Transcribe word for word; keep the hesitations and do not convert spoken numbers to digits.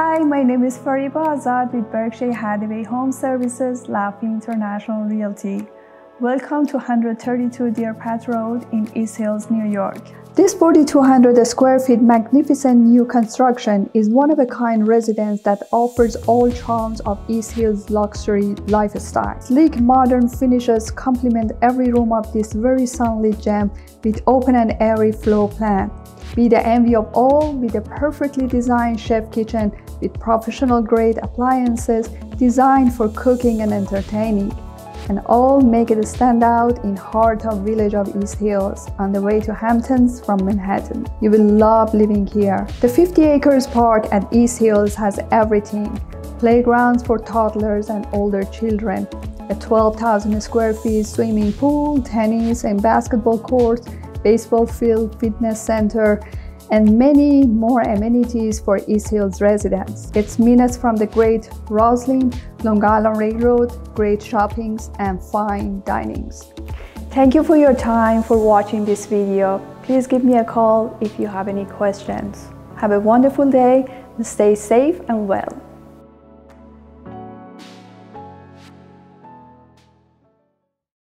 Hi, my name is Fariba Azad with Berkshire Hathaway Home Services, Laffey International Realty. Welcome to one thirty-two Deerpath Road in East Hills, New York. This forty-two hundred square feet magnificent new construction is one of a kind residence that offers all charms of East Hills luxury lifestyle. Sleek modern finishes complement every room of this very sunlit gem with open and airy floor plan. Be the envy of all with a perfectly designed chef kitchen with professional grade appliances designed for cooking and entertaining, and all make it stand out in heart of village of East Hills on the way to Hamptons from Manhattan. You will love living here. The fifty acres park at East Hills has everything: playgrounds for toddlers and older children, a twelve thousand square feet swimming pool, tennis and basketball courts, baseball field, fitness center, and many more amenities for East Hills residents. It's minutes from the great Roslyn, Long Island Railroad, great shoppings and fine dinings. Thank you for your time for watching this video. Please give me a call if you have any questions. Have a wonderful day and stay safe and well.